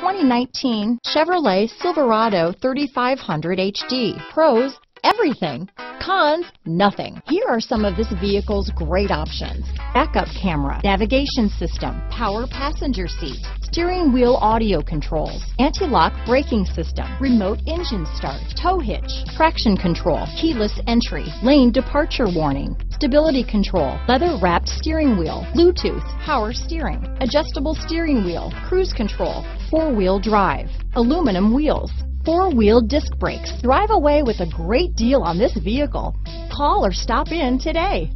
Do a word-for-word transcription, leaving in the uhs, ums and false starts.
twenty nineteen Chevrolet Silverado thirty-five hundred H D. Pros, everything. Cons, nothing. Here are some of this vehicle's great options: backup camera, navigation system, power passenger seat, steering wheel audio controls, anti-lock braking system, remote engine start, tow hitch, traction control, keyless entry, lane departure warning, stability control, leather-wrapped steering wheel, Bluetooth, power steering, adjustable steering wheel, cruise control, four-wheel drive, aluminum wheels, four-wheel disc brakes. Drive away with a great deal on this vehicle. Call or stop in today.